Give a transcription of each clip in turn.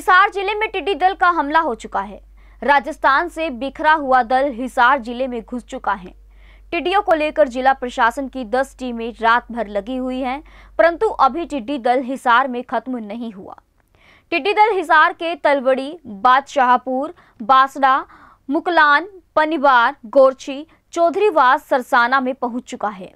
हिसार जिले में टिड्डी दल का हमला हो चुका है। राजस्थान से बिखरा हुआ दल हिसार जिले में घुस चुका है। टिड्डियों को लेकर जिला प्रशासन की 10 टीमें रात भर लगी हुई हैं, परंतु अभी टिड्डी दल हिसार में खत्म नहीं हुआ। टिड्डी दल हिसार के तलवड़ी, बादशाहपुर, बासड़ा, मुकलान, पनिवार, गोरछी, चौधरीवास, सरसाना में पहुंच चुका है।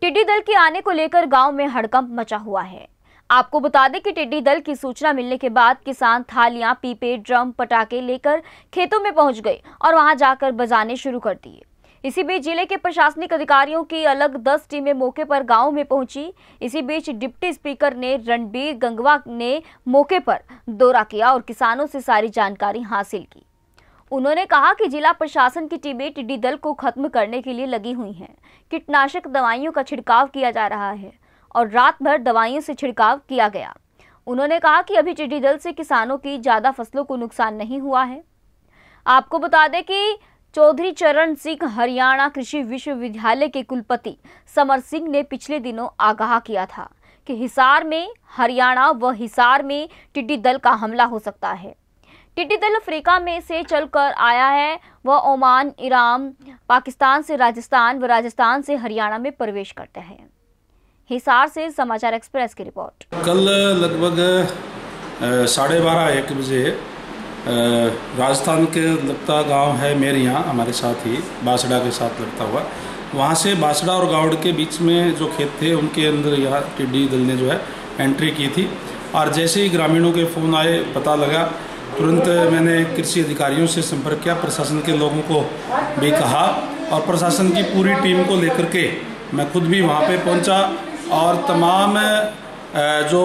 टिड्डी दल के आने को लेकर गांव में हड़कंप मचा हुआ है। आपको बता दें कि टिड्डी दल की सूचना मिलने के बाद किसान थालियां, पीपे, ड्रम, पटाखे लेकर खेतों में पहुंच गए और वहां जाकर बजाने शुरू कर दिए। इसी बीच जिले के प्रशासनिक अधिकारियों की अलग 10 टीमें मौके पर गांव में पहुंची। इसी बीच डिप्टी स्पीकर ने रणबीर गंगवा ने मौके पर दौरा किया और किसानों से सारी जानकारी हासिल की। उन्होंने कहा कि जिला प्रशासन की टीमें टिड्डी दल को खत्म करने के लिए लगी हुई हैं। कीटनाशक दवाइयों का छिड़काव किया जा रहा है और रात भर दवाइयों से छिड़काव किया गया। उन्होंने कहा कि अभी टिड्डी दल से किसानों की ज़्यादा फसलों को नुकसान नहीं हुआ है। आपको बता दें कि चौधरी चरण सिंह हरियाणा कृषि विश्वविद्यालय के कुलपति समर सिंह ने पिछले दिनों आगाह किया था कि हिसार में, हरियाणा व हिसार में टिड्डी दल का हमला हो सकता है। टिड्डी दल अफ्रीका में से चलकर आया है। वह ओमान, ईरान, पाकिस्तान से राजस्थान व राजस्थान से हरियाणा में प्रवेश करते हैं। हिसार से समाचार एक्सप्रेस की रिपोर्ट। कल लगभग 12:30-1 बजे राजस्थान के लगता गांव है मेरे यहाँ, हमारे साथ ही बासड़ा के साथ लगता हुआ, वहाँ से बासड़ा और गावड़ के बीच में जो खेत थे उनके अंदर यहाँ टिड्डी दल ने जो है एंट्री की थी। और जैसे ही ग्रामीणों के फ़ोन आए, पता लगा, तुरंत मैंने कृषि अधिकारियों से संपर्क किया, प्रशासन के लोगों को भी कहा और प्रशासन की पूरी टीम को लेकर के मैं खुद भी वहाँ पर पहुँचा और तमाम जो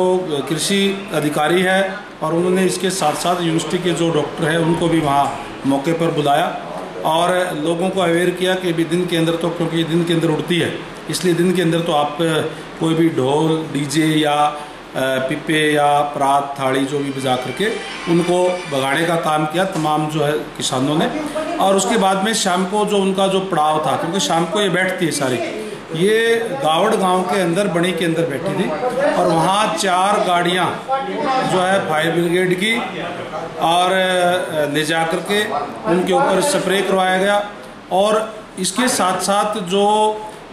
कृषि अधिकारी है और उन्होंने इसके साथ साथ यूनिवर्सिटी के जो डॉक्टर हैं उनको भी वहाँ मौके पर बुलाया और लोगों को अवेयर किया कि भी दिन के अंदर तो, क्योंकि दिन के अंदर उड़ती है, इसलिए दिन के अंदर तो आप कोई भी ढोल, डीजे या पिपे या परात, थाली जो भी बजा करके उनको भगाने का काम किया तमाम जो है किसानों ने। और उसके बाद में शाम को जो उनका जो पड़ाव था, क्योंकि शाम को ये बैठती है सारी, ये गावड़ गांव के अंदर बड़ी के अंदर बैठी थी और वहाँ 4 गाड़ियाँ जो है फायर ब्रिगेड की और ले जा कर के उनके ऊपर स्प्रे करवाया गया। और इसके साथ साथ जो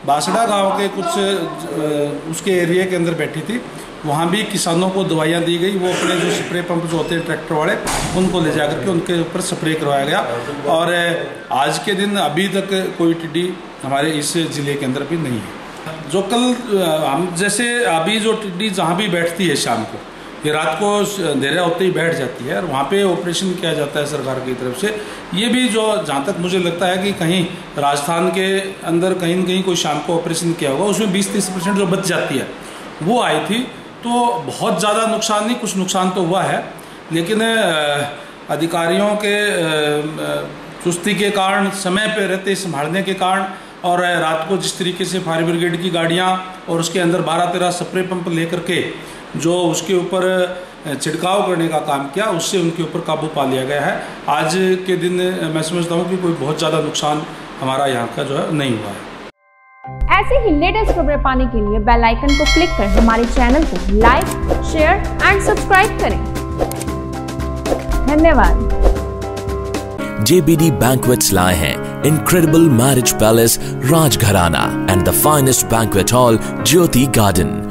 बासड़ा गांव के कुछ उसके एरिया के अंदर बैठी थी, वहाँ भी किसानों को दवाइयाँ दी गई। वो अपने जो स्प्रे पंप जो होते हैं ट्रैक्टर वाले, उनको ले जा कर के उनके ऊपर स्प्रे करवाया गया। और आज के दिन अभी तक कोई टिड्डी हमारे इस ज़िले के अंदर भी नहीं है। जो कल हम जैसे अभी जो टिड्डी जहाँ भी बैठती है शाम को, ये रात को अंधेरा होते ही बैठ जाती है और वहाँ पे ऑपरेशन किया जाता है सरकार की तरफ से। ये भी जो जहाँ तक मुझे लगता है कि कहीं राजस्थान के अंदर कहीं न कहीं कोई शाम को ऑपरेशन किया होगा, उसमें 20-30% जो बच जाती है वो आई थी। तो बहुत ज़्यादा नुकसान नहीं, कुछ नुकसान तो हुआ है, लेकिन अधिकारियों के चुस्ती के कारण, समय पर रहते संभालने के कारण और रात को जिस तरीके से फायर ब्रिगेड की गाड़ियाँ और उसके अंदर 12-13 स्प्रे पंप लेकर के जो उसके ऊपर छिड़काव करने का काम किया, उससे उनके ऊपर काबू पा लिया गया है। आज के दिन मैं समझता हूँ कि कोई बहुत ज़्यादा नुकसान हमारा यहाँ का जो है नहीं हुआ है। ऐसे ही लेटेस्ट खबरें पाने के लिए बेल आइकन को क्लिक कर हमारे चैनल को लाइक, शेयर एंड सब्सक्राइब करें। धन्यवाद। JBD Banquets लाए हैं Incredible Marriage Palace Rajgharana and the finest banquet hall Jyoti Garden.